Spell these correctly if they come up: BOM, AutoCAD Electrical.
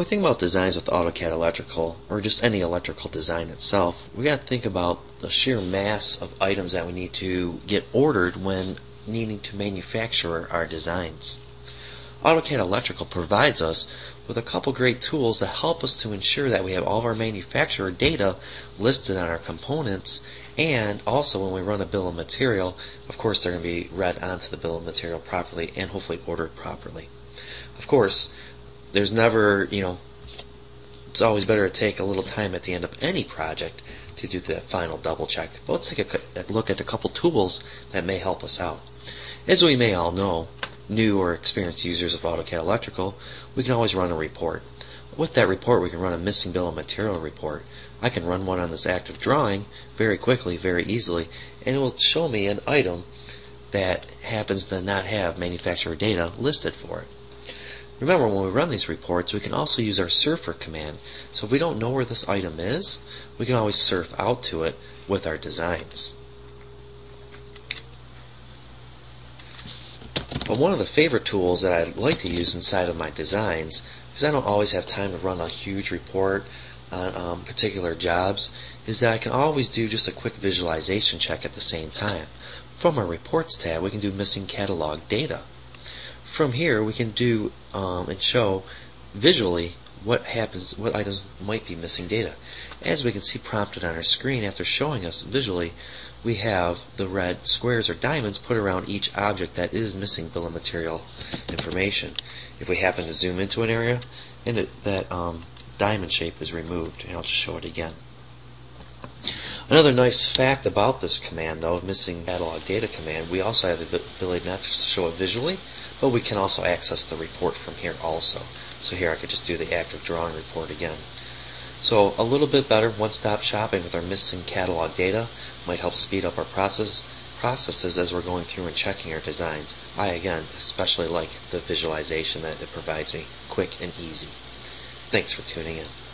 When we think about designs with AutoCAD Electrical, or just any electrical design itself, we got to think about the sheer mass of items that we need to get ordered when needing to manufacture our designs. AutoCAD Electrical provides us with a couple great tools that help us to ensure that we have all of our manufacturer data listed on our components, and also when we run a bill of material, of course they're going to be read onto the bill of material properly and hopefully ordered properly. Of course, there's never, it's always better to take a little time at the end of any project to do the final double check. But let's take a look at a couple tools that may help us out. As we may all know, new or experienced users of AutoCAD Electrical, we can always run a report. With that report, we can run a missing bill of material report. I can run one on this active drawing very quickly, very easily, and it will show me an item that happens to not have manufacturer data listed for it. Remember, when we run these reports, we can also use our surfer command. So if we don't know where this item is, we can always surf out to it with our designs. But one of the favorite tools that I like to use inside of my designs, because I don't always have time to run a huge report on particular jobs, is that I can always do just a quick visualization check at the same time. From our reports tab, we can do missing catalog data. From here, we can do and show visually what happens, what items might be missing data. As we can see prompted on our screen, after showing us visually, we have the red squares or diamonds put around each object that is missing bill of material information. If we happen to zoom into an area, and that diamond shape is removed, and I'll just show it again. Another nice fact about this command, though, missing catalog data command, we also have the ability not to show it visually, but we can also access the report from here also. So here I could just do the active drawing report again. So a little bit better one-stop shopping with our missing catalog data might help speed up our processes as we're going through and checking our designs. I, again, especially like the visualization that it provides me, quick and easy. Thanks for tuning in.